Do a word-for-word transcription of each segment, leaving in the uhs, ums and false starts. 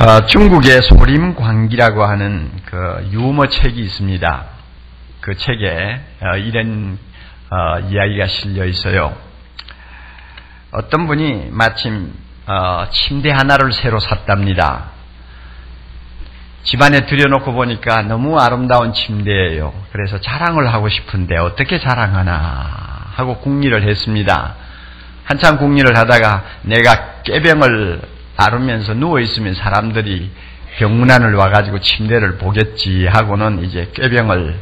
어, 중국의 소림광기라고 하는 그 유머 책이 있습니다. 그 책에 어, 이런 어, 이야기가 실려 있어요. 어떤 분이 마침 어, 침대 하나를 새로 샀답니다. 집안에 들여놓고 보니까 너무 아름다운 침대예요. 그래서 자랑을 하고 싶은데 어떻게 자랑하나 하고 궁리를 했습니다. 한참 궁리를 하다가 내가 깨병을 앓으면서 누워있으면 사람들이 병문안을 와가지고 침대를 보겠지 하고는 이제 꾀병을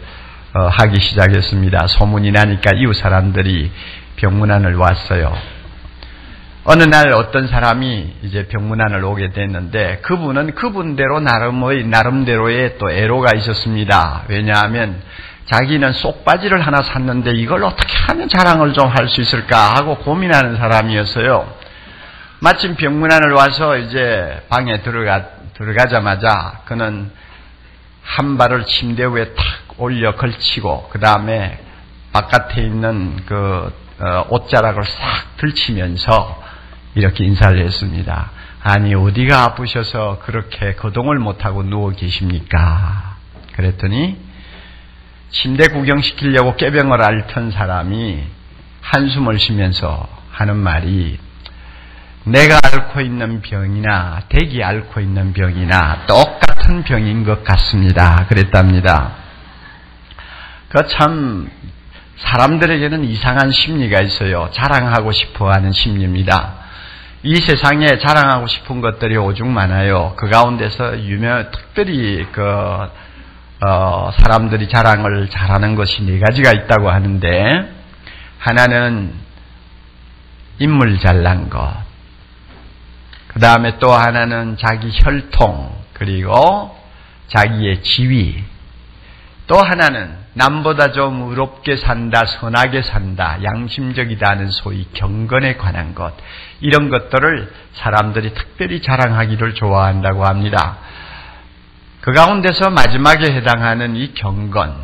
어, 하기 시작했습니다. 소문이 나니까 이웃 사람들이 병문안을 왔어요. 어느 날 어떤 사람이 이제 병문안을 오게 됐는데 그분은 그분대로 나름의, 나름대로의 또 애로가 있었습니다. 왜냐하면 자기는 속바지를 하나 샀는데 이걸 어떻게 하면 자랑을 좀 할 수 있을까 하고 고민하는 사람이었어요. 마침 병문안을 와서 이제 방에 들어가, 들어가자마자 그는 한 발을 침대 위에 탁 올려 걸치고 그 다음에 바깥에 있는 그 어, 옷자락을 싹 들치면서 이렇게 인사를 했습니다. 아니 어디가 아프셔서 그렇게 거동을 못하고 누워 계십니까? 그랬더니 침대 구경시키려고 깨병을 앓던 사람이 한숨을 쉬면서 하는 말이 내가 앓고 있는 병이나 댁이 앓고 있는 병이나 똑같은 병인 것 같습니다. 그랬답니다. 그 참 사람들에게는 이상한 심리가 있어요. 자랑하고 싶어하는 심리입니다. 이 세상에 자랑하고 싶은 것들이 오죽 많아요. 그 가운데서 유명, 특별히 그, 어, 사람들이 자랑을 잘하는 것이 네 가지가 있다고 하는데, 하나는 인물 잘난 것, 그 다음에 또 하나는 자기 혈통, 그리고 자기의 지위, 또 하나는 남보다 좀 의롭게 산다, 선하게 산다, 양심적이다는 소위 경건에 관한 것, 이런 것들을 사람들이 특별히 자랑하기를 좋아한다고 합니다. 그 가운데서 마지막에 해당하는 이 경건,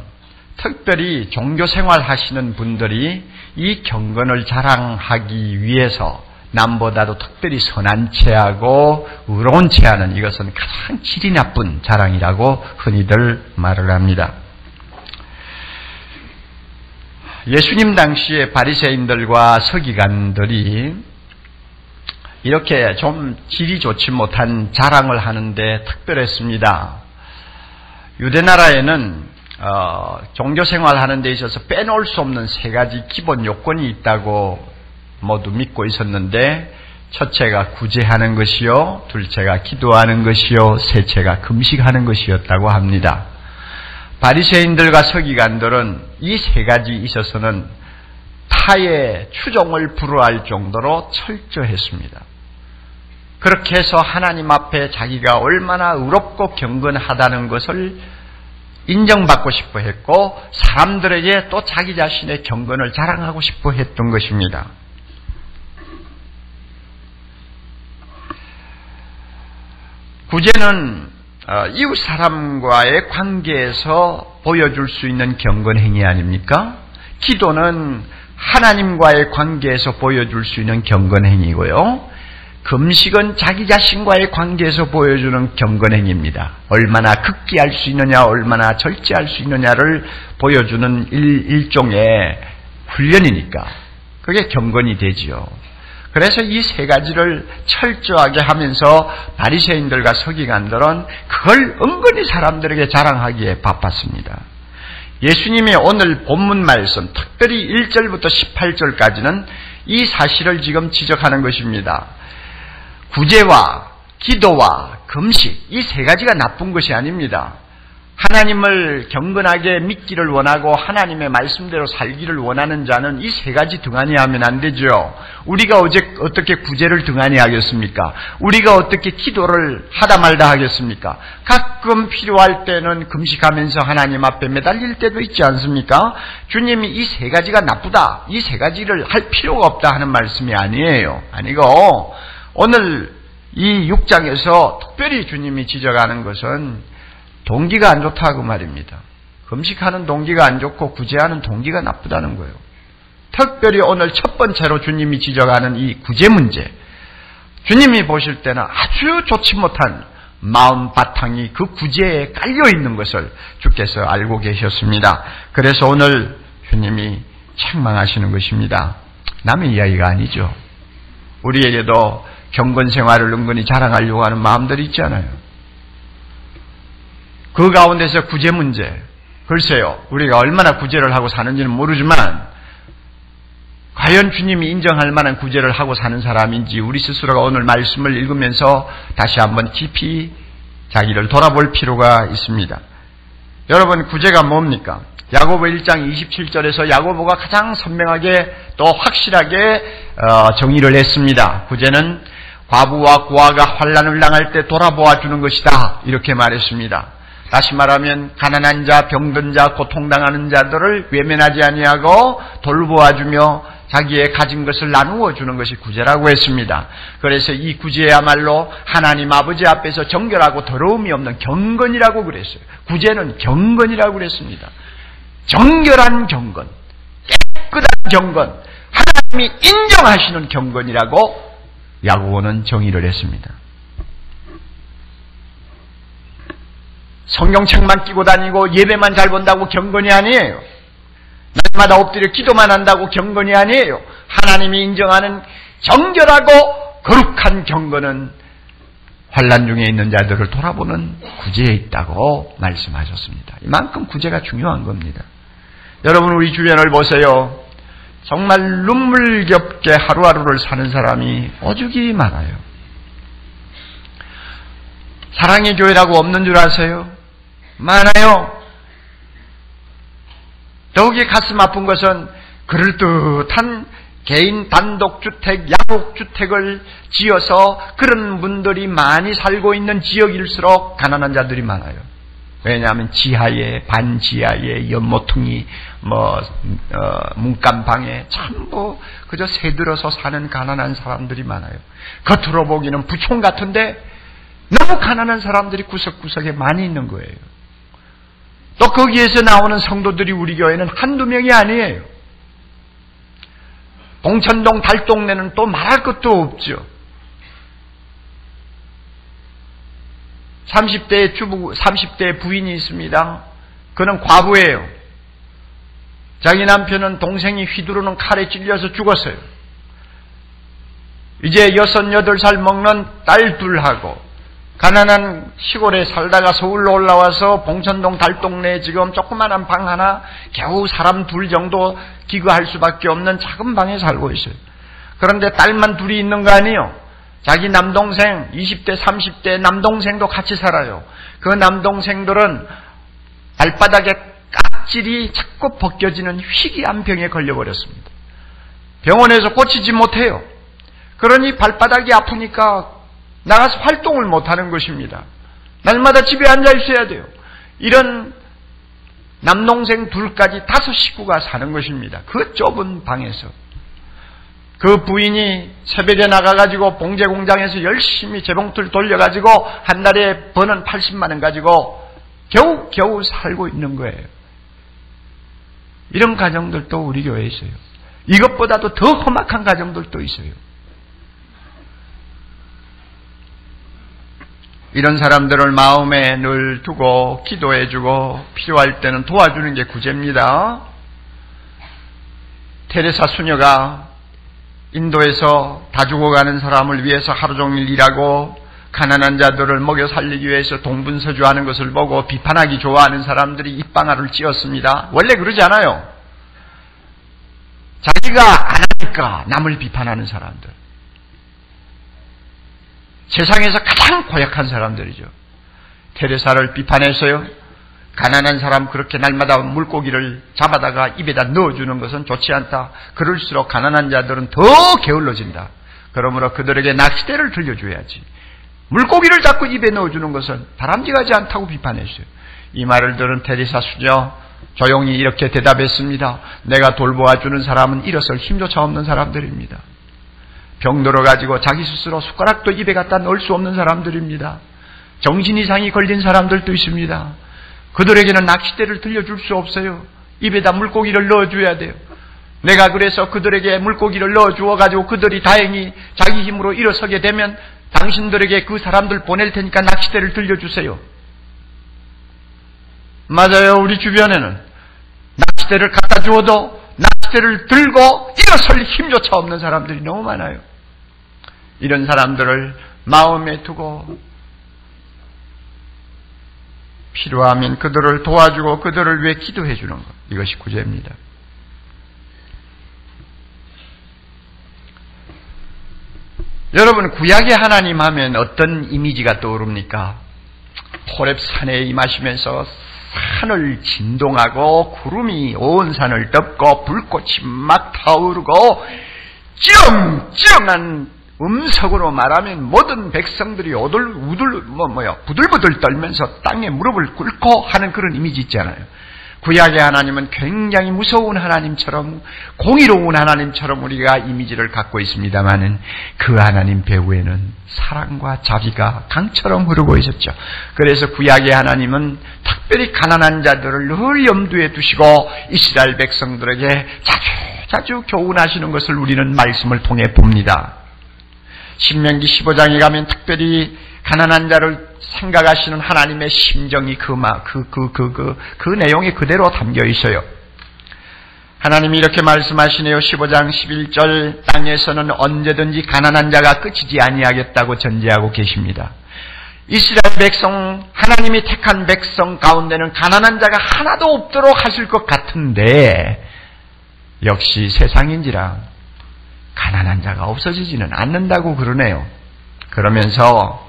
특별히 종교생활 하시는 분들이 이 경건을 자랑하기 위해서 남보다도 특별히 선한 체하고 의로운 체하는 이것은 가장 질이 나쁜 자랑이라고 흔히들 말을 합니다. 예수님 당시에 바리새인들과 서기관들이 이렇게 좀 질이 좋지 못한 자랑을 하는데 특별했습니다. 유대나라에는 어, 종교생활 하는 데 있어서 빼놓을 수 없는 세 가지 기본 요건이 있다고 모두 믿고 있었는데 첫째가 구제하는 것이요, 둘째가 기도하는 것이요, 셋째가 금식하는 것이었다고 합니다. 바리새인들과 서기관들은 이 세 가지 있어서는 타의 추종을 불허할 정도로 철저했습니다. 그렇게 해서 하나님 앞에 자기가 얼마나 의롭고 경건하다는 것을 인정받고 싶어 했고 사람들에게 또 자기 자신의 경건을 자랑하고 싶어 했던 것입니다. 구제는 이웃 사람과의 관계에서 보여줄 수 있는 경건 행위 아닙니까? 기도는 하나님과의 관계에서 보여줄 수 있는 경건 행위고요. 금식은 자기 자신과의 관계에서 보여주는 경건 행위입니다. 얼마나 극기할 수 있느냐, 얼마나 절제할 수 있느냐를 보여주는 일, 일종의 훈련이니까 그게 경건이 되지요. 그래서 이 세 가지를 철저하게 하면서 바리새인들과 서기관들은 그걸 은근히 사람들에게 자랑하기에 바빴습니다. 예수님의 오늘 본문 말씀, 특별히 일 절부터 십팔 절까지는 이 사실을 지금 지적하는 것입니다. 구제와 기도와 금식, 이 세 가지가 나쁜 것이 아닙니다. 하나님을 경건하게 믿기를 원하고 하나님의 말씀대로 살기를 원하는 자는 이 세 가지 등한히하면 안 되죠. 우리가 어제 어떻게 구제를 등한히하겠습니까? 우리가 어떻게 기도를 하다 말다 하겠습니까? 가끔 필요할 때는 금식하면서 하나님 앞에 매달릴 때도 있지 않습니까? 주님이 이 세 가지가 나쁘다, 이 세 가지를 할 필요가 없다 하는 말씀이 아니에요. 아니고 오늘 이 육 장에서 특별히 주님이 지적하는 것은 동기가 안 좋다고 말입니다. 금식하는 동기가 안 좋고 구제하는 동기가 나쁘다는 거예요. 특별히 오늘 첫 번째로 주님이 지적하는 이 구제 문제. 주님이 보실 때는 아주 좋지 못한 마음바탕이 그 구제에 깔려있는 것을 주께서 알고 계셨습니다. 그래서 오늘 주님이 책망하시는 것입니다. 남의 이야기가 아니죠. 우리에게도 경건생활을 은근히 자랑하려고 하는 마음들이 있잖아요. 그 가운데서 구제 문제, 글쎄요, 우리가 얼마나 구제를 하고 사는지는 모르지만 과연 주님이 인정할 만한 구제를 하고 사는 사람인지 우리 스스로가 오늘 말씀을 읽으면서 다시 한번 깊이 자기를 돌아볼 필요가 있습니다. 여러분, 구제가 뭡니까? 야고보 일 장 이십칠 절에서 야고보가 가장 선명하게 또 확실하게 정의를 했습니다. 구제는 과부와 고아가 환난을 당할 때 돌아보아 주는 것이다, 이렇게 말했습니다. 다시 말하면 가난한 자, 병든 자, 고통당하는 자들을 외면하지 아니하고 돌보아주며 자기의 가진 것을 나누어 주는 것이 구제라고 했습니다. 그래서 이 구제야말로 하나님 아버지 앞에서 정결하고 더러움이 없는 경건이라고 그랬어요. 구제는 경건이라고 그랬습니다. 정결한 경건, 깨끗한 경건, 하나님이 인정하시는 경건이라고 야고보는 정의를 했습니다. 성경책만 끼고 다니고 예배만 잘 본다고 경건이 아니에요. 날마다 엎드려 기도만 한다고 경건이 아니에요. 하나님이 인정하는 정결하고 거룩한 경건은 환난 중에 있는 자들을 돌아보는 구제에 있다고 말씀하셨습니다. 이만큼 구제가 중요한 겁니다. 여러분, 우리 주변을 보세요. 정말 눈물겹게 하루하루를 사는 사람이 오죽이 많아요. 사랑의 교회라고 없는 줄 아세요? 많아요. 더욱이 가슴 아픈 것은 그럴듯한 개인 단독주택, 양옥주택을 지어서 그런 분들이 많이 살고 있는 지역일수록 가난한 자들이 많아요. 왜냐하면 지하에, 반지하에, 연모퉁이, 뭐 어, 문간방에 전부 그저 새들어서 사는 가난한 사람들이 많아요. 겉으로 보기는 부촌 같은데 너무 가난한 사람들이 구석구석에 많이 있는 거예요. 또 거기에서 나오는 성도들이 우리 교회는 한두 명이 아니에요. 봉천동, 달동네는 또 말할 것도 없죠. 삼십 대의 주부, 삼십 대의 부인이 있습니다. 그는 과부예요. 자기 남편은 동생이 휘두르는 칼에 찔려서 죽었어요. 이제 여섯, 여덟 살 먹는 딸 둘하고 가난한 시골에 살다가 서울로 올라와서 봉천동 달동네에 지금 조그만한 방 하나, 겨우 사람 둘 정도 기거할 수밖에 없는 작은 방에 살고 있어요. 그런데 딸만 둘이 있는 거 아니에요. 자기 남동생, 이십 대, 삼십 대 남동생도 같이 살아요. 그 남동생들은 발바닥에 깍질이 자꾸 벗겨지는 희귀한 병에 걸려버렸습니다. 병원에서 고치지 못해요. 그러니 발바닥이 아프니까 나가서 활동을 못하는 것입니다. 날마다 집에 앉아 있어야 돼요. 이런 남동생 둘까지 다섯 식구가 사는 것입니다. 그 좁은 방에서. 그 부인이 새벽에 나가가지고 봉제공장에서 열심히 재봉틀 돌려가지고 한 달에 버는 팔십만 원 가지고 겨우 겨우 살고 있는 거예요. 이런 가정들도 우리 교회에 있어요. 이것보다도 더 험악한 가정들도 있어요. 이런 사람들을 마음에 늘 두고 기도해주고 필요할 때는 도와주는 게 구제입니다. 테레사 수녀가 인도에서 다 죽어가는 사람을 위해서 하루 종일 일하고 가난한 자들을 먹여 살리기 위해서 동분서주하는 것을 보고 비판하기 좋아하는 사람들이 입방아를 찧었습니다. 원래 그러지 않아요. 자기가 안 하니까 남을 비판하는 사람들. 세상에서 가장 고약한 사람들이죠. 테레사를 비판해서요. 가난한 사람 그렇게 날마다 물고기를 잡아다가 입에다 넣어주는 것은 좋지 않다. 그럴수록 가난한 자들은 더 게을러진다. 그러므로 그들에게 낚싯대를 들려줘야지. 물고기를 자꾸 입에 넣어주는 것은 바람직하지 않다고 비판했어요. 이 말을 들은 테레사 수녀 조용히 이렇게 대답했습니다. 내가 돌보아주는 사람은 일어설 힘조차 없는 사람들입니다. 병들어가지고 자기 스스로 숟가락도 입에 갖다 넣을 수 없는 사람들입니다. 정신 이상이 걸린 사람들도 있습니다. 그들에게는 낚싯대를 들려줄 수 없어요. 입에다 물고기를 넣어줘야 돼요. 내가 그래서 그들에게 물고기를 넣어주어가지고 그들이 다행히 자기 힘으로 일어서게 되면 당신들에게 그 사람들 보낼 테니까 낚싯대를 들려주세요. 맞아요. 우리 주변에는 낚싯대를 갖다 주어도 낚싯대를 들고 일어설 힘조차 없는 사람들이 너무 많아요. 이런 사람들을 마음에 두고 필요하면 그들을 도와주고 그들을 위해 기도해 주는 것, 이것이 구제입니다. 여러분, 구약의 하나님 하면 어떤 이미지가 떠오릅니까? 호렙 산에 임하시면서 산을 진동하고 구름이 온 산을 덮고 불꽃이 막 타오르고 찌렁찌렁한 음성으로 말하면 모든 백성들이 오들 우들 뭐 뭐야 부들부들 떨면서 땅에 무릎을 꿇고 하는 그런 이미지 있잖아요. 구약의 하나님은 굉장히 무서운 하나님처럼 공의로운 하나님처럼 우리가 이미지를 갖고 있습니다만은 그 하나님 배후에는 사랑과 자비가 강처럼 흐르고 있었죠. 그래서 구약의 하나님은 특별히 가난한 자들을 늘 염두에 두시고 이스라엘 백성들에게 자주 자주 교훈하시는 것을 우리는 말씀을 통해 봅니다. 신명기 십오 장에 가면 특별히 가난한 자를 생각하시는 하나님의 심정이 그, 그, 그, 그, 그, 그 내용이 그대로 담겨 있어요. 하나님이 이렇게 말씀하시네요. 십오 장 십일 절 땅에서는 언제든지 가난한 자가 끝이지 아니하겠다고 전제하고 계십니다. 이스라엘 백성, 하나님이 택한 백성 가운데는 가난한 자가 하나도 없도록 하실 것 같은데 역시 세상인지라 가난한 자가 없어지지는 않는다고 그러네요. 그러면서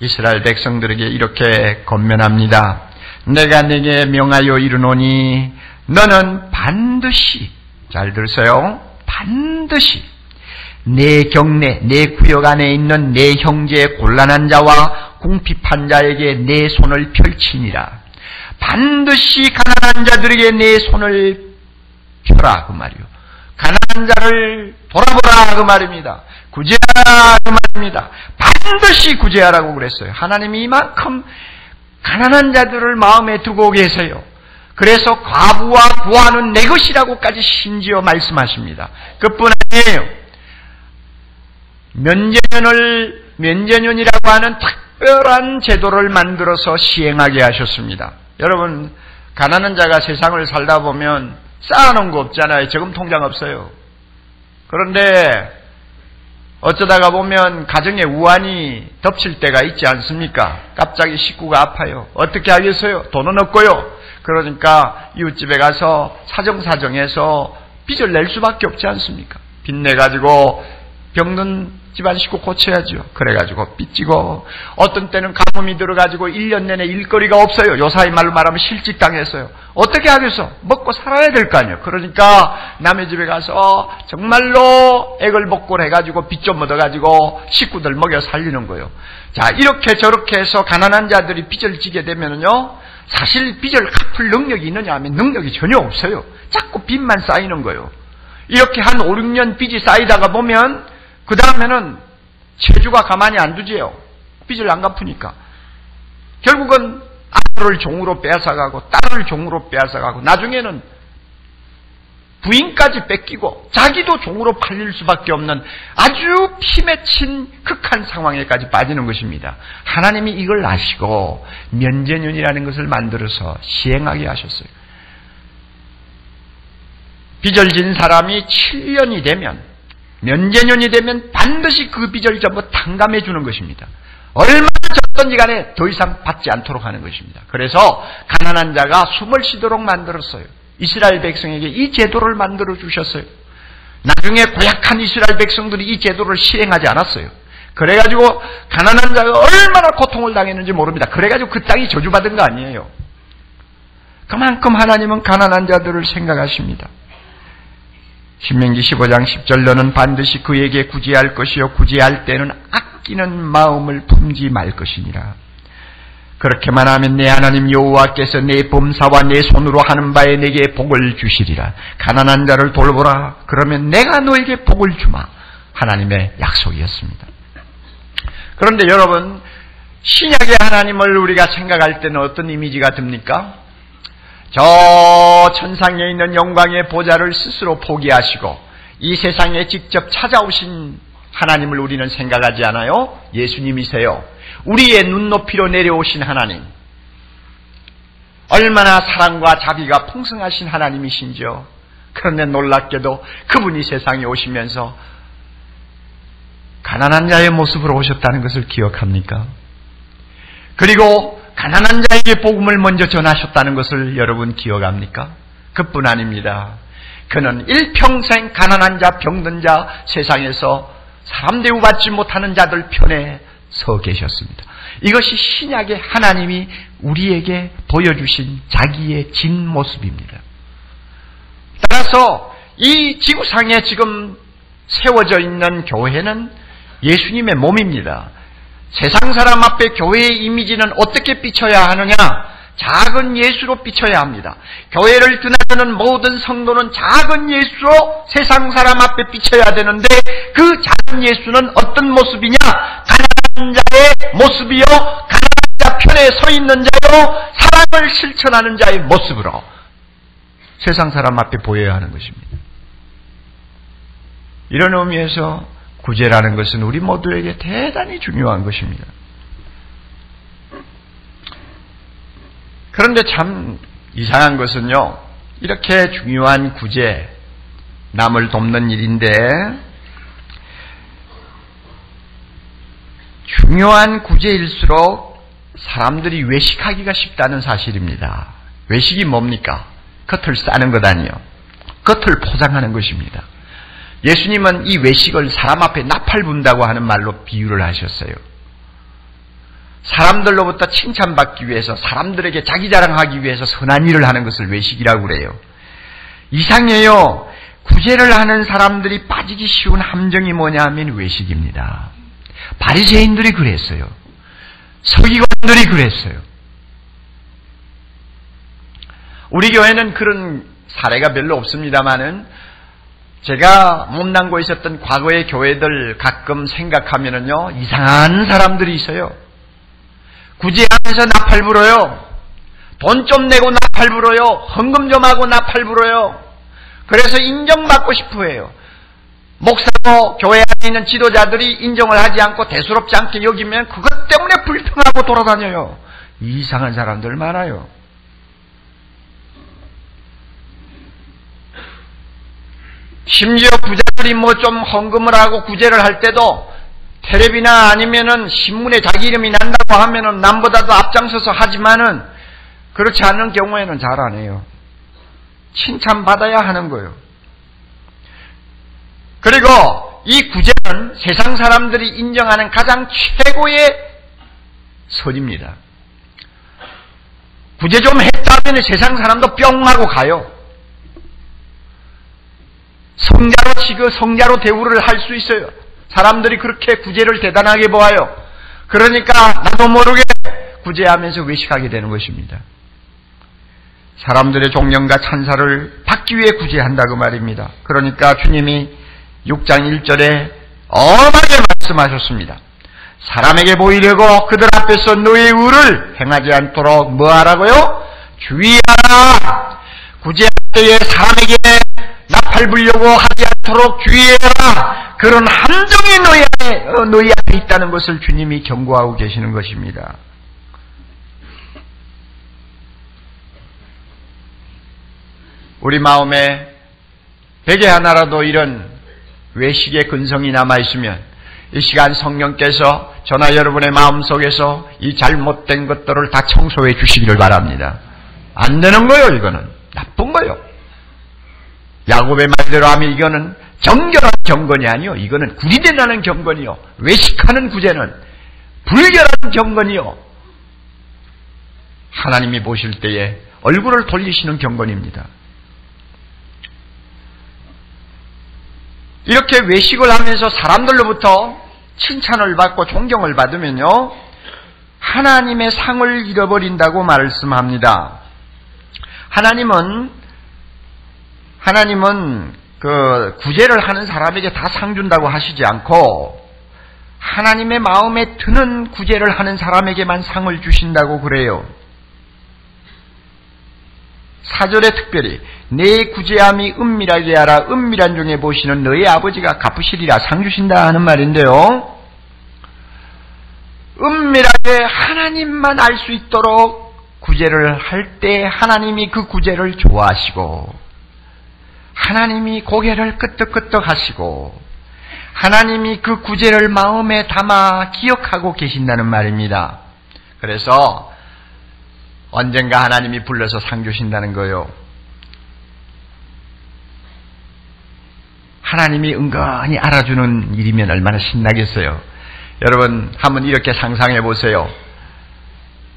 이스라엘 백성들에게 이렇게 권면합니다. 내가 네게 명하여 이르노니 너는 반드시, 잘 들으세요, 반드시 내 경내, 내 구역 안에 있는 내 형제의 곤란한 자와 궁핍한 자에게 내 손을 펼치니라. 반드시 가난한 자들에게 내 손을 펴라 그 말이요. 가난한 자를 돌아보라 그 말입니다. 구제하라 그 말입니다. 반드시 구제하라고 그랬어요. 하나님이 이만큼 가난한 자들을 마음에 두고 계세요. 그래서 과부와 부하는 내 것이라고까지 심지어 말씀하십니다. 그뿐 아니에요. 면제년을 면제년이라고 하는 특별한 제도를 만들어서 시행하게 하셨습니다. 여러분, 가난한 자가 세상을 살다 보면 쌓아놓은 거 없잖아요. 저금 통장 없어요. 그런데 어쩌다가 보면 가정에 우환이 덮칠 때가 있지 않습니까? 갑자기 식구가 아파요. 어떻게 하겠어요? 돈은 없고요. 그러니까 이웃집에 가서 사정사정해서 빚을 낼 수밖에 없지 않습니까? 빚내가지고 병든 집안 식구 고쳐야죠. 그래가지고 빚지고 어떤 때는 가뭄이 들어가지고 일 년 내내 일거리가 없어요. 요사이 말로 말하면 실직당했어요. 어떻게 하겠어? 먹고 살아야 될 거 아니에요. 그러니까 남의 집에 가서 정말로 애걸복걸 해가지고 빚 좀 얻어가지고 식구들 먹여 살리는 거예요. 자, 이렇게 저렇게 해서 가난한 자들이 빚을 지게 되면요, 사실 빚을 갚을 능력이 있느냐 하면 능력이 전혀 없어요. 자꾸 빚만 쌓이는 거예요. 이렇게 한 오, 육 년 빚이 쌓이다가 보면 그 다음에는 체주가 가만히 안 두지요. 빚을 안 갚으니까. 결국은 아들을 종으로 빼앗아가고 딸을 종으로 빼앗아가고 나중에는 부인까지 뺏기고 자기도 종으로 팔릴 수밖에 없는 아주 피 맺힌 극한 상황에까지 빠지는 것입니다. 하나님이 이걸 아시고 면제년이라는 것을 만들어서 시행하게 하셨어요. 빚을 진 사람이 칠 년이 되면, 면제년이 되면 반드시 그 빚을 전부 탕감해 주는 것입니다. 얼마나 졌든지 간에 더 이상 받지 않도록 하는 것입니다. 그래서 가난한 자가 숨을 쉬도록 만들었어요. 이스라엘 백성에게 이 제도를 만들어 주셨어요. 나중에 고약한 이스라엘 백성들이 이 제도를 시행하지 않았어요. 그래가지고 가난한 자가 얼마나 고통을 당했는지 모릅니다. 그래가지고 그 땅이 저주받은 거 아니에요. 그만큼 하나님은 가난한 자들을 생각하십니다. 신명기 십오 장 십 절 너는 반드시 그에게 구제할 것이요 구제할 때는 아끼는 마음을 품지 말 것이니라. 그렇게만 하면 내 하나님 여호와께서 내 범사와 내 손으로 하는 바에 내게 복을 주시리라. 가난한 자를 돌보라. 그러면 내가 너에게 복을 주마. 하나님의 약속이었습니다. 그런데 여러분, 신약의 하나님을 우리가 생각할 때는 어떤 이미지가 듭니까? 저 천상에 있는 영광의 보좌를 스스로 포기하시고 이 세상에 직접 찾아오신 하나님을 우리는 생각하지 않아요. 예수님이세요. 우리의 눈높이로 내려오신 하나님. 얼마나 사랑과 자비가 풍성하신 하나님이신지요. 그런데 놀랍게도 그분이 세상에 오시면서 가난한 자의 모습으로 오셨다는 것을 기억합니까? 그리고 가난한 자에게 복음을 먼저 전하셨다는 것을 여러분 기억합니까? 그뿐 아닙니다. 그는 일평생 가난한 자, 병든 자, 세상에서 사람 대우받지 못하는 자들 편에 서 계셨습니다. 이것이 신약의 하나님이 우리에게 보여주신 자기의 진 모습입니다. 따라서 이 지구상에 지금 세워져 있는 교회는 예수님의 몸입니다. 세상 사람 앞에 교회의 이미지는 어떻게 비춰야 하느냐? 작은 예수로 비춰야 합니다. 교회를 드나드는 모든 성도는 작은 예수로 세상 사람 앞에 비춰야 되는데, 그 작은 예수는 어떤 모습이냐? 가난한 자의 모습이요, 가난한 자 편에 서 있는 자요, 사랑을 실천하는 자의 모습으로 세상 사람 앞에 보여야 하는 것입니다. 이런 의미에서 구제라는 것은 우리 모두에게 대단히 중요한 것입니다. 그런데 참 이상한 것은요, 이렇게 중요한 구제, 남을 돕는 일인데, 중요한 구제일수록 사람들이 외식하기가 쉽다는 사실입니다. 외식이 뭡니까? 겉을 싸는 것 아니요, 겉을 포장하는 것입니다. 예수님은 이 외식을 사람 앞에 나팔 분다고 하는 말로 비유를 하셨어요. 사람들로부터 칭찬받기 위해서, 사람들에게 자기 자랑하기 위해서 선한 일을 하는 것을 외식이라고 그래요. 이상해요. 구제를 하는 사람들이 빠지기 쉬운 함정이 뭐냐 하면 외식입니다. 바리새인들이 그랬어요. 서기관들이 그랬어요. 우리 교회는 그런 사례가 별로 없습니다마는, 제가 몸담고 있었던 과거의 교회들 가끔 생각하면은요, 이상한 사람들이 있어요. 구제하면서 나팔 불어요. 돈 좀 내고 나팔 불어요. 헌금 좀 하고 나팔 불어요. 그래서 인정받고 싶어 해요. 목사고 교회 안에 있는 지도자들이 인정을 하지 않고 대수롭지 않게 여기면 그것 때문에 불평하고 돌아다녀요. 이상한 사람들 많아요. 심지어 부자들이 뭐 좀 헌금을 하고 구제를 할 때도 텔레비나 아니면은 신문에 자기 이름이 난다고 하면은 남보다도 앞장서서 하지만은, 그렇지 않은 경우에는 잘 안 해요. 칭찬받아야 하는 거예요. 그리고 이 구제는 세상 사람들이 인정하는 가장 최고의 선입니다. 구제 좀 했다면 세상 사람도 뿅 하고 가요. 성자로 지금 성자로 대우를 할 수 있어요. 사람들이 그렇게 구제를 대단하게 보아요. 그러니까 나도 모르게 구제하면서 외식하게 되는 것입니다. 사람들의 존경과 찬사를 받기 위해 구제한다고 말입니다. 그러니까 주님이 육 장 일 절에 엄하게 말씀하셨습니다. 사람에게 보이려고 그들 앞에서 너의 의를 행하지 않도록 뭐 하라고요? 주의하라. 구제할 때에 사람에게 나팔 불려고 하지 않도록 주의해라. 그런 함정이 너희 안에, 너희 안에 있다는 것을 주님이 경고하고 계시는 것입니다. 우리 마음에 베개 하나라도 이런 외식의 근성이 남아있으면 이 시간 성령께서 저나 여러분의 마음속에서 이 잘못된 것들을 다 청소해 주시기를 바랍니다. 안 되는 거예요. 이거는 나쁜 거예요. 야고보의 말대로 하면 이거는 정결한 경건이 아니요, 이거는 구리대나는 경건이요, 외식하는 구제는 불결한 경건이요, 하나님이 보실 때에 얼굴을 돌리시는 경건입니다. 이렇게 외식을 하면서 사람들로부터 칭찬을 받고 존경을 받으면요, 하나님의 상을 잃어버린다고 말씀합니다. 하나님은 하나님은 그 구제를 하는 사람에게 다 상 준다고 하시지 않고 하나님의 마음에 드는 구제를 하는 사람에게만 상을 주신다고 그래요. 사 절에 특별히 내 구제함이 은밀하게 하라, 은밀한 중에 보시는 너의 아버지가 갚으시리라, 상 주신다 하는 말인데요, 은밀하게 하나님만 알 수 있도록 구제를 할 때 하나님이 그 구제를 좋아하시고, 하나님이 고개를 끄덕끄덕 하시고, 하나님이 그 구제를 마음에 담아 기억하고 계신다는 말입니다. 그래서 언젠가 하나님이 불러서 상 주신다는 거요. 하나님이 은근히 알아주는 일이면 얼마나 신나겠어요. 여러분 한번 이렇게 상상해 보세요.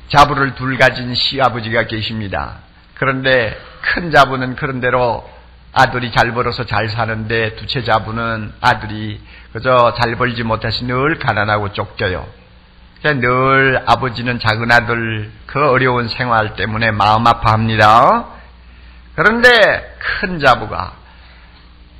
자부를 둘 가진 시아버지가 계십니다. 그런데 큰 자부는 그런대로 아들이 잘 벌어서 잘 사는데, 두째 자부는 아들이 그저 잘 벌지 못해서 늘 가난하고 쫓겨요. 늘 아버지는 작은 아들 그 어려운 생활 때문에 마음 아파합니다. 그런데 큰 자부가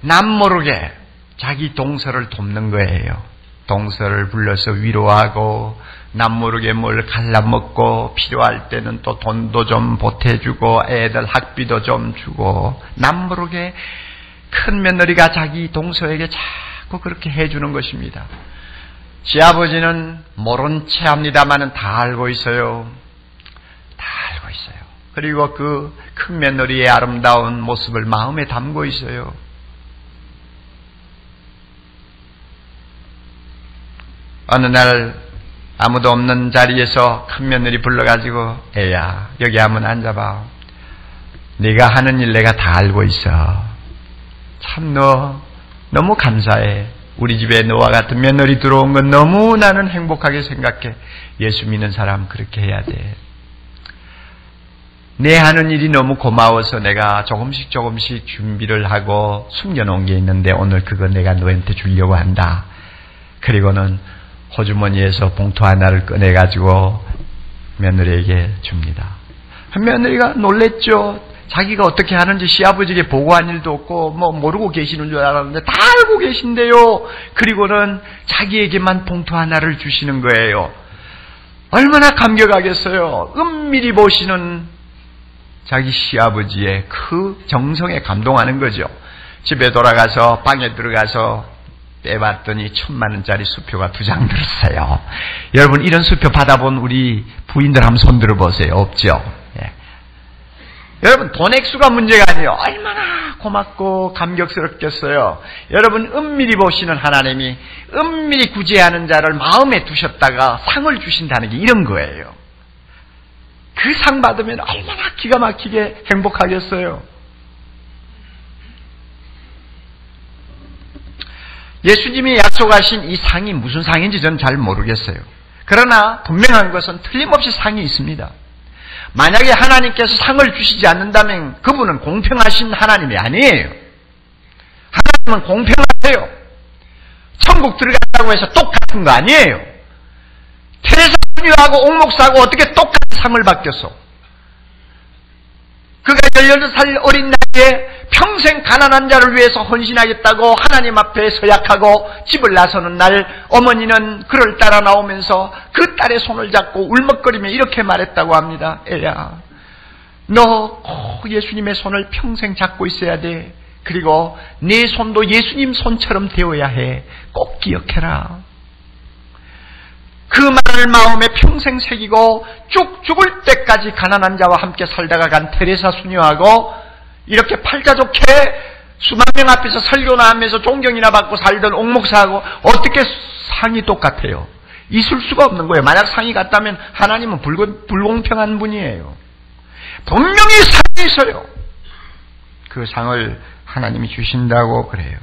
남 모르게 자기 동서를 돕는 거예요. 동서를 불러서 위로하고, 남 모르게 뭘 갈라먹고, 필요할 때는 또 돈도 좀 보태주고, 애들 학비도 좀 주고, 남 모르게 큰 며느리가 자기 동서에게 자꾸 그렇게 해주는 것입니다. 시아버지는 모른 채 합니다만은 다 알고 있어요. 다 알고 있어요. 그리고 그 큰 며느리의 아름다운 모습을 마음에 담고 있어요. 어느 날 아무도 없는 자리에서 큰 며느리 불러가지고, 애야 여기 한번 앉아봐. 네가 하는 일 내가 다 알고 있어. 참 너 너무 감사해. 우리 집에 너와 같은 며느리 들어온 건 너무 나는 행복하게 생각해. 예수 믿는 사람 그렇게 해야 돼. 내 하는 일이 너무 고마워서 내가 조금씩 조금씩 준비를 하고 숨겨놓은 게 있는데 오늘 그거 내가 너한테 주려고 한다. 그리고는 호주머니에서 봉투 하나를 꺼내가지고 며느리에게 줍니다. 며느리가 놀랬죠. 자기가 어떻게 하는지 시아버지에게 보고한 일도 없고 뭐 모르고 계시는 줄 알았는데 다 알고 계신데요. 그리고는 자기에게만 봉투 하나를 주시는 거예요. 얼마나 감격하겠어요. 은밀히 보시는 자기 시아버지의 그 정성에 감동하는 거죠. 집에 돌아가서 방에 들어가서 빼봤더니 천만 원짜리 수표가 두 장 들었어요. 여러분 이런 수표 받아본 우리 부인들 한번 손 들어보세요. 없죠? 예. 여러분 돈 액수가 문제가 아니에요. 얼마나 고맙고 감격스럽겠어요. 여러분 은밀히 보시는 하나님이 은밀히 구제하는 자를 마음에 두셨다가 상을 주신다는 게 이런 거예요. 그 상 받으면 얼마나 기가 막히게 행복하겠어요. 예수님이 약속하신 이 상이 무슨 상인지 저는 잘 모르겠어요. 그러나 분명한 것은 틀림없이 상이 있습니다. 만약에 하나님께서 상을 주시지 않는다면 그분은 공평하신 하나님이 아니에요. 하나님은 공평하세요. 천국 들어간다고 해서 똑같은 거 아니에요. 테레사 부녀하고 옥목사하고 어떻게 똑같은 상을 받겠어? 그가 열여덟 살 어린 나이에 평생 가난한 자를 위해서 헌신하겠다고 하나님 앞에 서약하고 집을 나서는 날, 어머니는 그를 따라 나오면서 그 딸의 손을 잡고 울먹거리며 이렇게 말했다고 합니다. 애야, 너 예수님의 손을 평생 잡고 있어야 돼. 그리고 네 손도 예수님 손처럼 되어야 해. 꼭 기억해라. 그 말을 마음에 평생 새기고 쭉 죽을 때까지 가난한 자와 함께 살다가 간 테레사 수녀하고 이렇게 팔자좋게 수만 명 앞에서 설교나 하면서 존경이나 받고 살던 옥목사하고 어떻게 상이 똑같아요? 있을 수가 없는 거예요. 만약 상이 같다면 하나님은 불공, 불공평한 분이에요. 분명히 상이 있어요. 그 상을 하나님이 주신다고 그래요.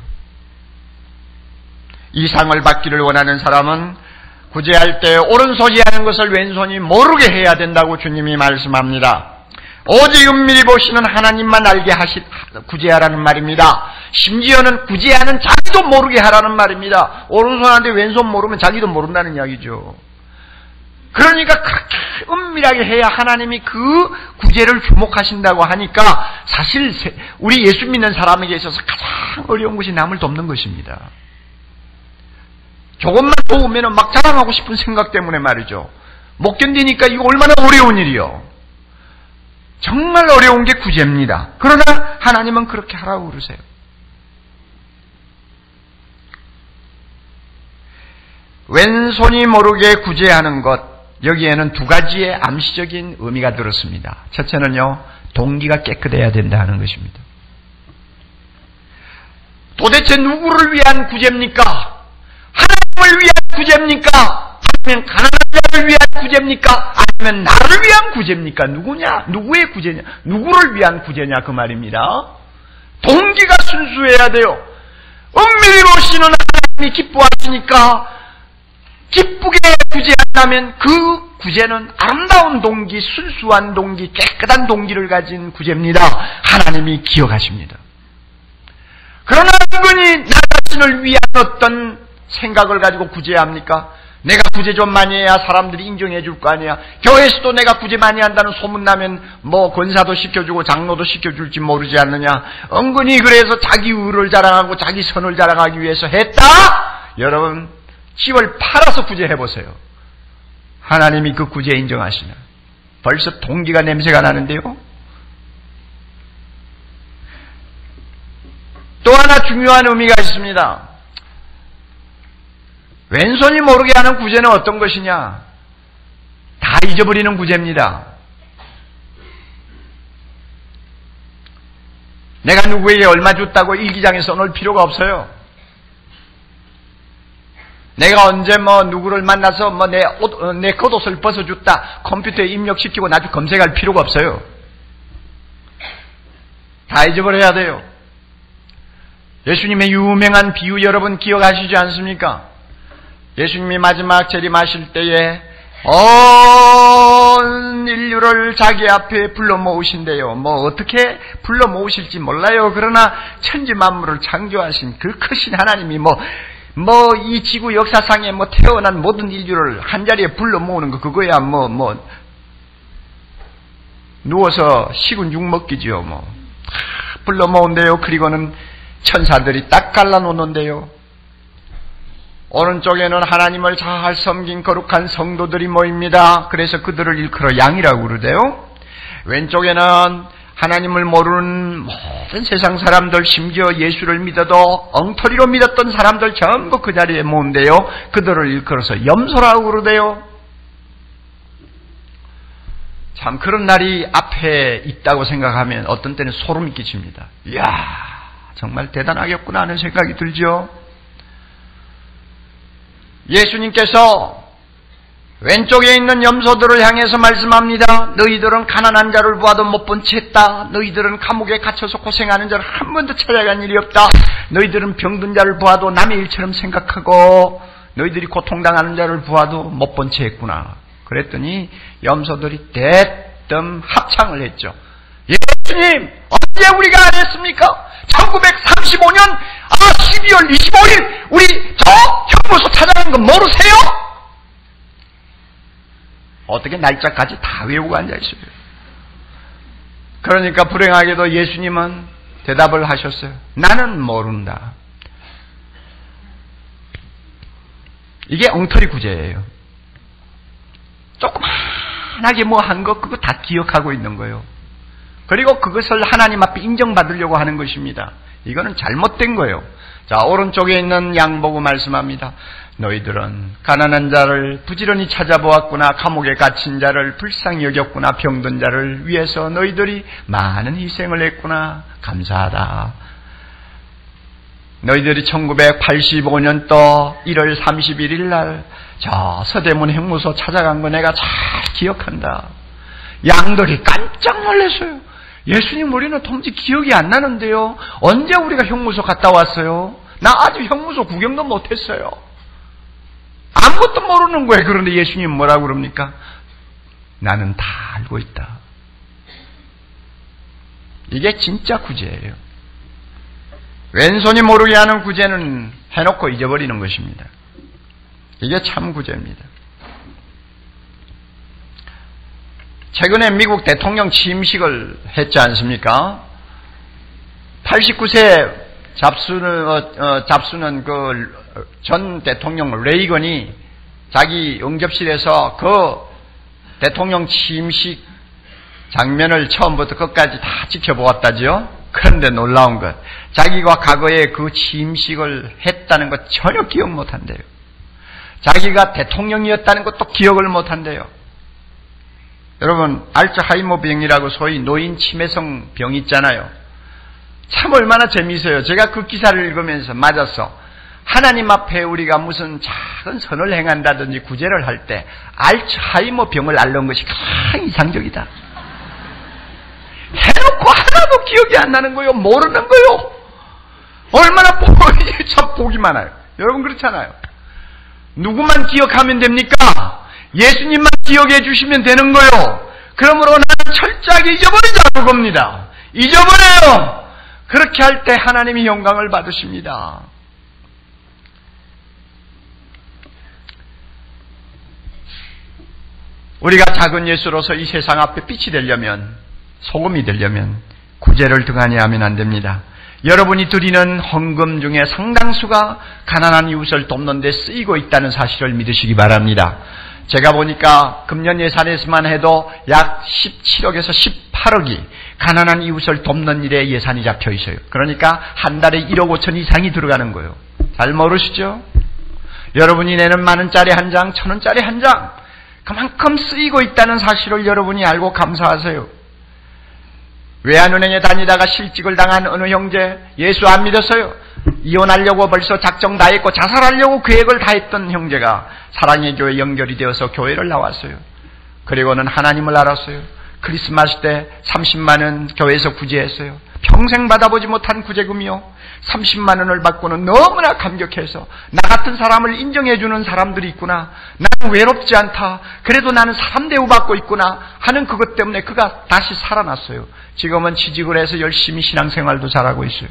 이 상을 받기를 원하는 사람은 구제할 때 오른손이 하는 것을 왼손이 모르게 해야 된다고 주님이 말씀합니다. 오직 은밀히 보시는 하나님만 알게 하시, 구제하라는 말입니다. 심지어는 구제하는 자기도 모르게 하라는 말입니다. 오른손한테 왼손 모르면 자기도 모른다는 이야기죠. 그러니까 그렇게 은밀하게 해야 하나님이 그 구제를 주목하신다고 하니까 사실 우리 예수 믿는 사람에게 있어서 가장 어려운 것이 남을 돕는 것입니다. 조금만 도우면 막 자랑하고 싶은 생각 때문에 말이죠. 못 견디니까 이거 얼마나 어려운 일이요. 정말 어려운 게 구제입니다. 그러나 하나님은 그렇게 하라고 그러세요. 왼손이 모르게 구제하는 것, 여기에는 두 가지의 암시적인 의미가 들었습니다. 첫째는요, 동기가 깨끗해야 된다는 것입니다. 도대체 누구를 위한 구제입니까? 하나님을 위한 구제입니까? 아니면 가난한 자를 위한 구제입니까? 아니면 나를 위한 구제입니까? 누구냐? 누구의 구제냐? 누구를 위한 구제냐? 그 말입니다. 동기가 순수해야 돼요. 은밀히 오시는 하나님이 기뻐하시니까 기쁘게 구제한다면 그 구제는 아름다운 동기, 순수한 동기, 깨끗한 동기를 가진 구제입니다. 하나님이 기억하십니다. 그러나 은근히 나 자신을 위한 어떤 생각을 가지고 구제해야 합니까? 내가 구제 좀 많이 해야 사람들이 인정해 줄 거 아니야. 교회에서도 내가 구제 많이 한다는 소문나면 뭐 권사도 시켜주고 장로도 시켜줄지 모르지 않느냐. 은근히 그래서 자기 의를 자랑하고 자기 선을 자랑하기 위해서 했다? 여러분, 집을 팔아서 구제해보세요. 하나님이 그 구제 인정하시나? 벌써 동기가 냄새가 나는데요. 또 하나 중요한 의미가 있습니다. 왼손이 모르게 하는 구제는 어떤 것이냐? 다 잊어버리는 구제입니다. 내가 누구에게 얼마 줬다고 일기장에 써놓을 필요가 없어요. 내가 언제 뭐 누구를 만나서 뭐 내 옷, 내 겉옷을 벗어줬다 컴퓨터에 입력시키고 나중에 검색할 필요가 없어요. 다 잊어버려야 돼요. 예수님의 유명한 비유 여러분 기억하시지 않습니까? 예수님이 마지막 재림하실 때에 온 인류를 자기 앞에 불러 모으신대요. 뭐 어떻게 불러 모으실지 몰라요. 그러나 천지 만물을 창조하신 그 크신 하나님이 뭐 뭐 이 지구 역사상에 뭐 태어난 모든 인류를 한자리에 불러 모으는 거, 그거야 뭐 뭐 누워서 식은 죽 먹기지요. 뭐 불러 모은대요. 그리고는 천사들이 딱 갈라놓는데요. 오른쪽에는 하나님을 잘 섬긴 거룩한 성도들이 모입니다. 그래서 그들을 일컬어 양이라고 그러대요. 왼쪽에는 하나님을 모르는 모든 세상 사람들, 심지어 예수를 믿어도 엉터리로 믿었던 사람들 전부 그 자리에 모은대요. 그들을 일컬어서 염소라고 그러대요. 참 그런 날이 앞에 있다고 생각하면 어떤 때는 소름이 끼칩니다. 이야, 정말 대단하겠구나 하는 생각이 들죠. 예수님께서 왼쪽에 있는 염소들을 향해서 말씀합니다. 너희들은 가난한 자를 보아도 못 본 채 했다. 너희들은 감옥에 갇혀서 고생하는 자를 한 번도 찾아간 일이 없다. 너희들은 병든 자를 보아도 남의 일처럼 생각하고 너희들이 고통당하는 자를 보아도 못 본 채 했구나. 그랬더니 염소들이 대뜸 합창을 했죠. 예수님, 언제 우리가 안 했습니까? 천구백삼십오 년 아 십이월 이십오일 우리 저 형무소 찾아간 거 모르세요? 어떻게 날짜까지 다 외우고 앉아있어요. 그러니까 불행하게도 예수님은 대답을 하셨어요. 나는 모른다. 이게 엉터리 구제예요. 조그만하게 뭐 한 거 그거 다 기억하고 있는 거예요. 그리고 그것을 하나님 앞에 인정받으려고 하는 것입니다. 이거는 잘못된 거예요. 자, 오른쪽에 있는 양 보고 말씀합니다. 너희들은 가난한 자를 부지런히 찾아보았구나. 감옥에 갇힌 자를 불쌍히 여겼구나. 병든 자를 위해서 너희들이 많은 희생을 했구나. 감사하다. 너희들이 천구백팔십오 년도 일월 삼십일일 날 저 서대문 형무소 찾아간 거 내가 잘 기억한다. 양들이 깜짝 놀랐어요. 예수님, 우리는 도무지 기억이 안 나는데요. 언제 우리가 형무소 갔다 왔어요? 나 아주 형무소 구경도 못했어요. 아무것도 모르는 거예요. 그런데 예수님 뭐라고 그럽니까? 나는 다 알고 있다. 이게 진짜 구제예요. 왼손이 모르게 하는 구제는 해놓고 잊어버리는 것입니다. 이게 참 구제입니다. 최근에 미국 대통령 취임식을 했지 않습니까? 팔십구 세 잡수는, 어, 잡수는 그 전 대통령 레이건이 자기 응접실에서 그 대통령 취임식 장면을 처음부터 끝까지 다 지켜보았다지요. 그런데 놀라운 것, 자기가 과거에 그 침식을 했다는 것 전혀 기억 못한대요. 자기가 대통령이었다는 것도 기억을 못한대요. 여러분, 알츠하이머 병이라고 소위 노인 치매성 병 있잖아요. 참 얼마나 재미있어요. 제가 그 기사를 읽으면서 맞았어. 하나님 앞에 우리가 무슨 작은 선을 행한다든지 구제를 할 때 알츠하이머 병을 앓는 것이 가장 이상적이다. 해놓고 하나도 기억이 안 나는 거예요. 모르는 거예요. 얼마나 보, 참 복이 많아요. 여러분 그렇잖아요. 누구만 기억하면 됩니까? 예수님만 기억해 주시면 되는 거예요. 그러므로 나는 철저하게 잊어버리자고 겁니다. 잊어버려요. 그렇게 할 때 하나님이 영광을 받으십니다. 우리가 작은 예수로서 이 세상 앞에 빛이 되려면, 소금이 되려면 구제를 등한히 하면 안 됩니다. 여러분이 드리는 헌금 중에 상당수가 가난한 이웃을 돕는 데 쓰이고 있다는 사실을 믿으시기 바랍니다. 제가 보니까 금년 예산에서만 해도 약 십칠억에서 십팔억이 가난한 이웃을 돕는 일에 예산이 잡혀 있어요. 그러니까 한 달에 일억 오천 이상이 들어가는 거예요. 잘 모르시죠? 여러분이 내는 만 원짜리 한 장, 천 원짜리 한 장, 그만큼 쓰이고 있다는 사실을 여러분이 알고 감사하세요. 외환은행에 다니다가 실직을 당한 어느 형제, 예수 안 믿었어요. 이혼하려고 벌써 작정 다 했고 자살하려고 계획을 다 했던 형제가 사랑의 교회 연결이 되어서 교회를 나왔어요. 그리고는 하나님을 알았어요. 크리스마스 때 삼십만 원 교회에서 구제했어요. 평생 받아보지 못한 구제금이요. 삼십만 원을 받고는 너무나 감격해서 나 같은 사람을 인정해주는 사람들이 있구나, 나는 외롭지 않다, 그래도 나는 사람 대우받고 있구나 하는 그것 때문에 그가 다시 살아났어요. 지금은 취직을 해서 열심히 신앙생활도 잘하고 있어요.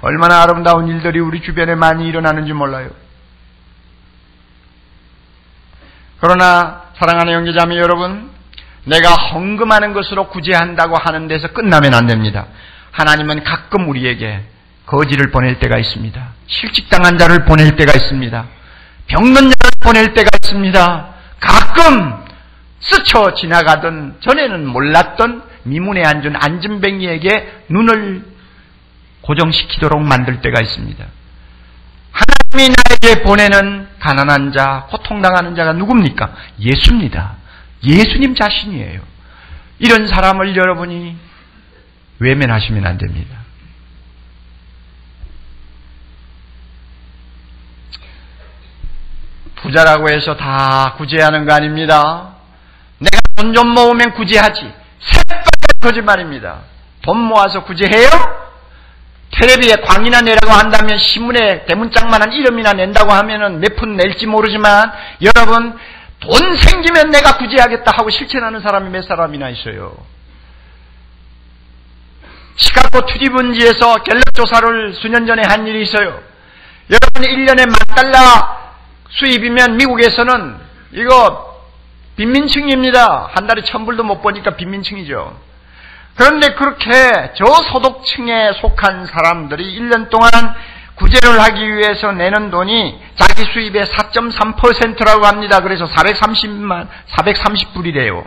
얼마나 아름다운 일들이 우리 주변에 많이 일어나는지 몰라요. 그러나 사랑하는 형제자매 여러분, 내가 헌금하는 것으로 구제한다고 하는 데서 끝나면 안 됩니다. 하나님은 가끔 우리에게 거지를 보낼 때가 있습니다. 실직당한 자를 보낼 때가 있습니다. 병든 자를 보낼 때가 있습니다. 가끔 스쳐 지나가던, 전에는 몰랐던 미문에 앉은 앉은뱅이에게 눈을 고정시키도록 만들 때가 있습니다. 하나님이 나에게 보내는 가난한 자, 고통당하는 자가 누굽니까? 예수입니다. 예수님 자신이에요. 이런 사람을 여러분이 외면하시면 안 됩니다. 부자라고 해서 다 구제하는 거 아닙니다. 내가 돈 좀 모으면 구제하지. 새빨간 거짓말입니다. 돈 모아서 구제해요? 텔레비에 광이나 내라고 한다면 신문에 대문짝만한 이름이나 낸다고 하면은 몇 푼 낼지 모르지만 여러분, 돈 생기면 내가 구제하겠다 하고 실천하는 사람이 몇 사람이나 있어요. 시카고 투리분지에서 갤럽 조사를 수년 전에 한 일이 있어요. 여러분, 일 년에 만 달러 수입이면 미국에서는 이거 빈민층입니다. 한 달에 천불도 못 버니까 빈민층이죠. 그런데 그렇게 저소득층에 속한 사람들이 일 년 동안 구제를 하기 위해서 내는 돈이 자기 수입의 사 점 삼 퍼센트라고 합니다. 그래서 사백삼십만, 사백삼십 불이래요.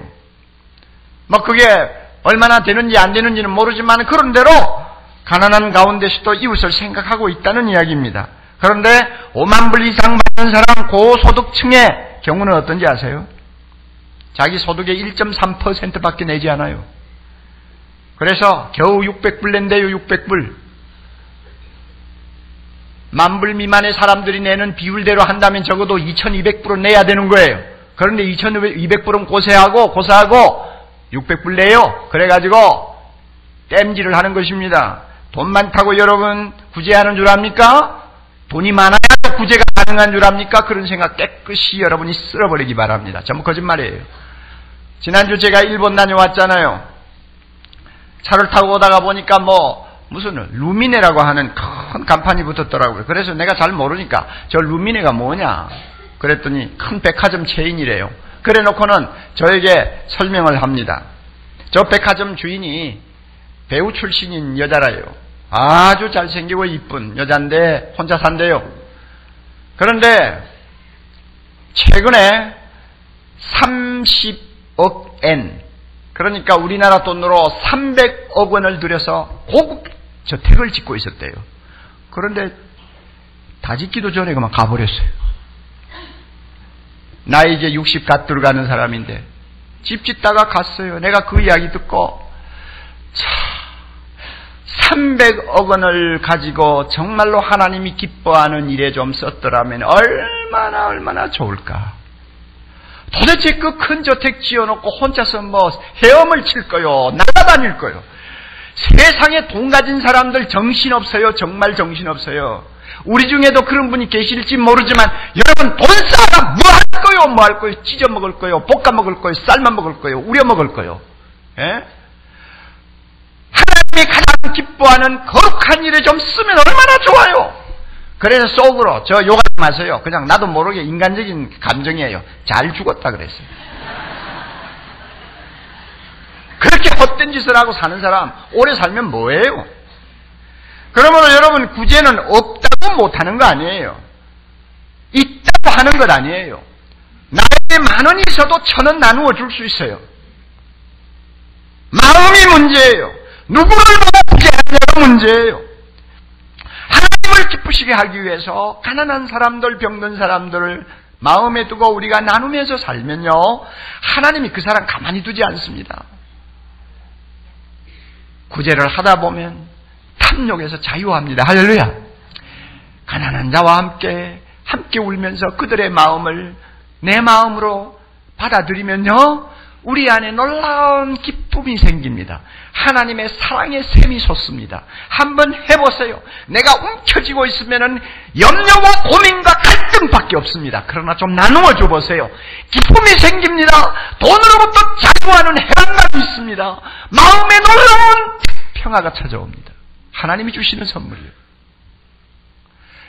뭐 그게 얼마나 되는지 안 되는지는 모르지만 그런대로 가난한 가운데서도 이웃을 생각하고 있다는 이야기입니다. 그런데 오만 불 이상 받는 사람, 고소득층의 경우는 어떤지 아세요? 자기 소득의 일 점 삼 퍼센트밖에 내지 않아요. 그래서 겨우 육백 불 낸대요. 육백 불. 만불 미만의 사람들이 내는 비율대로 한다면 적어도 이천이백 불은 내야 되는 거예요. 그런데 이천이백 불은 고세하고 고사하고 육백 불 내요. 그래가지고 땜질을 하는 것입니다. 돈 많다고 여러분 구제하는 줄 압니까? 돈이 많아야 구제가 가능한 줄 압니까? 그런 생각 깨끗이 여러분이 쓸어버리기 바랍니다. 전부 거짓말이에요. 지난주 제가 일본 다녀왔잖아요. 차를 타고 오다가 보니까 뭐 무슨 루미네라고 하는 큰 간판이 붙었더라고요. 그래서 내가 잘 모르니까 저 루미네가 뭐냐 그랬더니 큰 백화점 체인이래요. 그래 놓고는 저에게 설명을 합니다. 저 백화점 주인이 배우 출신인 여자라요. 아주 잘생기고 이쁜 여잔데 혼자 산대요. 그런데 최근에 삼십억 엔, 그러니까 우리나라 돈으로 삼백억 원을 들여서 고급 저택을 짓고 있었대요. 그런데 다 짓기도 전에 그만 가버렸어요. 나이 이제 육십 갓 들어가는 사람인데 집 짓다가 갔어요. 내가 그 이야기 듣고 자, 삼백억 원을 가지고 정말로 하나님이 기뻐하는 일에 좀 썼더라면 얼마나 얼마나 좋을까. 도대체 그 큰 저택 지어놓고 혼자서 뭐 헤엄을 칠 거요, 날아다닐 거요. 세상에 돈 가진 사람들 정신없어요. 정말 정신없어요. 우리 중에도 그런 분이 계실지 모르지만 여러분, 돈 쌓아 뭐 할 거요, 뭐 할 거요. 찢어 먹을 거요, 볶아 먹을 거요, 삶아 먹을 거요, 우려 먹을 거요. 예? 하나님이 가장 기뻐하는 거룩한 일에 좀 쓰면 얼마나 좋아요. 그래서 속으로 저 욕하지 마세요. 그냥 나도 모르게 인간적인 감정이에요. 잘 죽었다 그랬어요. 그렇게 헛된 짓을 하고 사는 사람 오래 살면 뭐예요? 그러므로 여러분, 구제는 없다고 못하는 거 아니에요. 있다고 하는 것 아니에요. 나에게 만 원이 있어도 천 원 나누어 줄 수 있어요. 마음이 문제예요. 누구를 보고 구제하냐가 문제예요. 하나님을 기쁘시게 하기 위해서 가난한 사람들, 병든 사람들을 마음에 두고 우리가 나누면서 살면요, 하나님이 그 사람 가만히 두지 않습니다. 구제를 하다 보면 탐욕에서 자유합니다. 할렐루야. 가난한 자와 함께 함께 울면서 그들의 마음을 내 마음으로 받아들이면요, 우리 안에 놀라운 기쁨이 생깁니다. 하나님의 사랑의 샘이 솟습니다. 한번 해보세요. 내가 움켜쥐고 있으면은 염려와 고민과 갈등밖에 없습니다. 그러나 좀 나누어 줘보세요. 기쁨이 생깁니다. 돈으로부터 자유하는 해방감이 있습니다. 마음에 놀라운 평화가 찾아옵니다. 하나님이 주시는 선물이에요.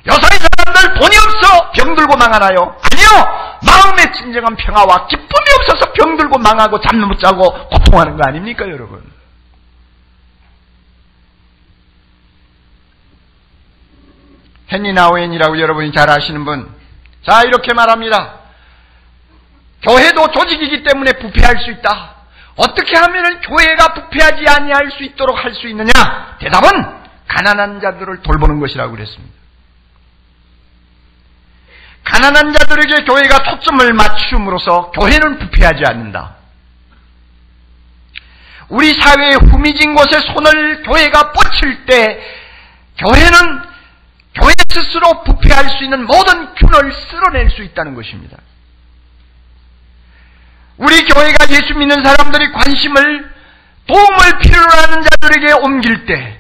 여사의 사람들 돈이 없어 병들고 망하나요? 아니요! 마음의 진정한 평화와 기쁨이 없어서 병들고 망하고 잠도 못 자고 고통하는 거 아닙니까 여러분? 헨리 나우엔이라고 여러분이 잘 아시는 분, 자 이렇게 말합니다. 교회도 조직이기 때문에 부패할 수 있다. 어떻게 하면 교회가 부패하지 아니할 수 있도록 할 수 있느냐? 대답은 가난한 자들을 돌보는 것이라고 그랬습니다. 가난한 자들에게 교회가 초점을 맞춤으로써 교회는 부패하지 않는다. 우리 사회의 후미진 곳에 손을 교회가 뻗칠 때 교회는 교회 스스로 부패할 수 있는 모든 균을 쓸어낼 수 있다는 것입니다. 우리 교회가 예수 믿는 사람들이 관심을, 도움을 필요로 하는 자들에게 옮길 때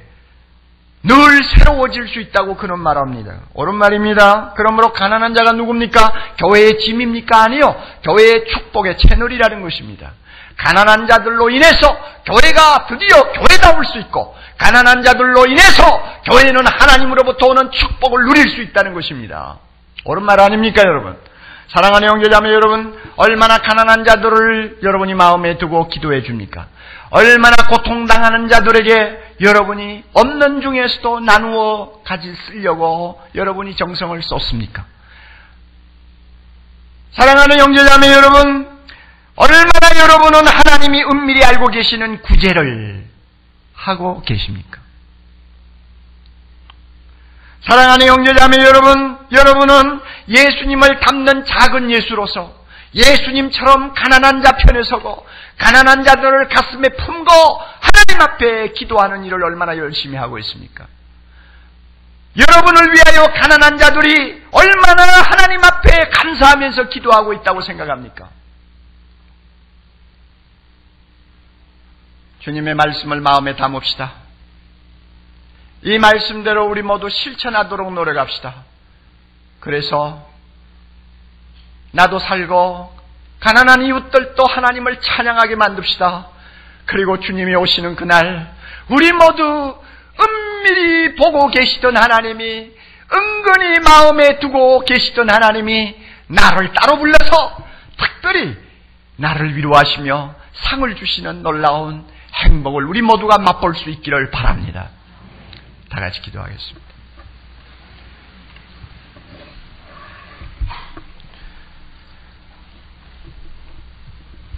늘 새로워질 수 있다고 그는 말합니다. 옳은 말입니다. 그러므로 가난한 자가 누굽니까? 교회의 짐입니까? 아니요. 교회의 축복의 채널이라는 것입니다. 가난한 자들로 인해서 교회가 드디어 교회다울 수 있고, 가난한 자들로 인해서 교회는 하나님으로부터 오는 축복을 누릴 수 있다는 것입니다. 옳은 말 아닙니까 여러분? 사랑하는 형제자매 여러분, 얼마나 가난한 자들을 여러분이 마음에 두고 기도해 줍니까? 얼마나 고통당하는 자들에게 여러분이 없는 중에서도 나누어 가지 쓰려고 여러분이 정성을 쏟습니까? 사랑하는 형제자매 여러분, 얼마나 여러분은 하나님이 은밀히 알고 계시는 구제를 하고 계십니까? 사랑하는 형제자매 여러분, 여러분은 예수님을 닮는 작은 예수로서 예수님처럼 가난한 자 편에 서고 가난한 자들을 가슴에 품고 하나님 앞에 기도하는 일을 얼마나 열심히 하고 있습니까? 여러분을 위하여 가난한 자들이 얼마나 하나님 앞에 감사하면서 기도하고 있다고 생각합니까? 주님의 말씀을 마음에 담읍시다. 이 말씀대로 우리 모두 실천하도록 노력합시다. 그래서 나도 살고 가난한 이웃들도 하나님을 찬양하게 만듭시다. 그리고 주님이 오시는 그날 우리 모두 은밀히 보고 계시던 하나님이, 은근히 마음에 두고 계시던 하나님이 나를 따로 불러서 특별히 나를 위로하시며 상을 주시는 놀라운 행복을 우리 모두가 맛볼 수 있기를 바랍니다. 다 같이 기도하겠습니다.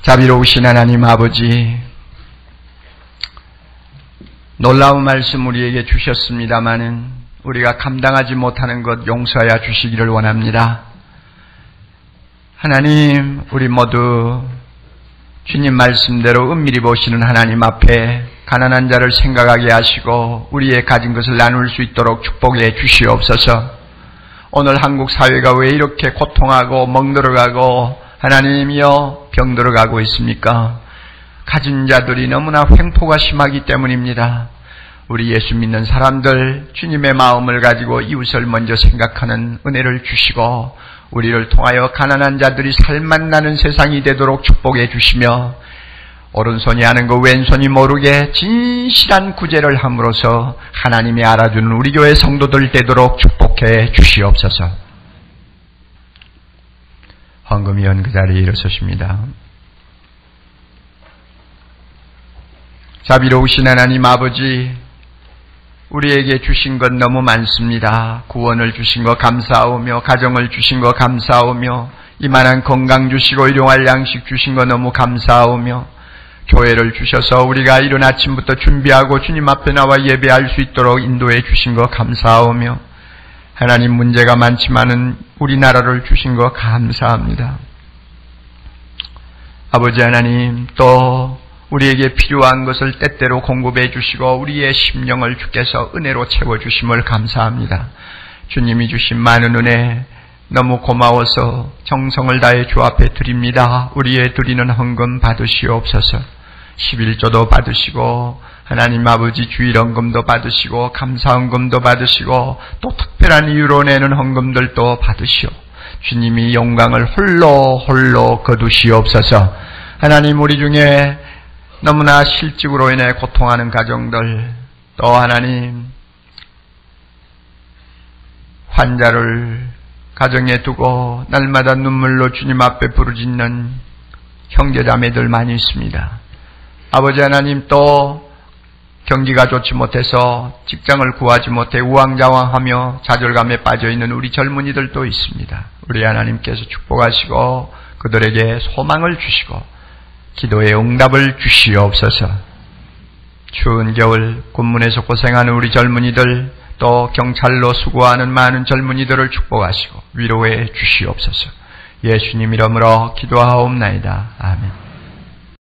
자비로우신 하나님 아버지, 놀라운 말씀 우리에게 주셨습니다마는 우리가 감당하지 못하는 것 용서하여 주시기를 원합니다. 하나님, 우리 모두 주님 말씀대로 은밀히 보시는 하나님 앞에 가난한 자를 생각하게 하시고 우리의 가진 것을 나눌 수 있도록 축복해 주시옵소서. 오늘 한국 사회가 왜 이렇게 고통하고 먹늘어가고 하나님이여 병들어가고 있습니까? 가진 자들이 너무나 횡포가 심하기 때문입니다. 우리 예수 믿는 사람들 주님의 마음을 가지고 이웃을 먼저 생각하는 은혜를 주시고 우리를 통하여 가난한 자들이 살맛나는 세상이 되도록 축복해 주시며 오른손이 하는 거 왼손이 모르게 진실한 구제를 함으로써 하나님이 알아주는 우리 교회 성도들 되도록 축복해 주시옵소서. 헌금위원 그 자리에 일어서십니다. 자비로우신 하나님 아버지, 우리에게 주신 것 너무 많습니다. 구원을 주신 것 감사하오며 가정을 주신 것 감사하오며 이만한 건강 주시고 일용할 양식 주신 것 너무 감사하오며 교회를 주셔서 우리가 이른 아침부터 준비하고 주님 앞에 나와 예배할 수 있도록 인도해 주신 것 감사하오며 하나님, 문제가 많지만은 우리나라를 주신 것 감사합니다. 아버지 하나님, 또 우리에게 필요한 것을 때때로 공급해 주시고 우리의 심령을 주께서 은혜로 채워주심을 감사합니다. 주님이 주신 많은 은혜 너무 고마워서 정성을 다해 주 앞에 드립니다. 우리의 드리는 헌금 받으시옵소서. 십일조도 받으시고 하나님 아버지 주일 헌금도 받으시고 감사 헌금도 받으시고 또 특별한 이유로 내는 헌금들도 받으시오. 주님이 영광을 홀로 홀로 거두시옵소서. 하나님, 우리 중에 너무나 실직으로 인해 고통하는 가정들, 또 하나님 환자를 가정에 두고 날마다 눈물로 주님 앞에 부르짖는 형제자매들 많이 있습니다. 아버지 하나님, 또 경기가 좋지 못해서 직장을 구하지 못해 우왕좌왕하며 좌절감에 빠져있는 우리 젊은이들도 있습니다. 우리 하나님께서 축복하시고 그들에게 소망을 주시고 기도에 응답을 주시옵소서. 추운 겨울 군문에서 고생하는 우리 젊은이들, 또 경찰로 수고하는 많은 젊은이들을 축복하시고 위로해 주시옵소서. 예수님 이름으로 기도하옵나이다. 아멘.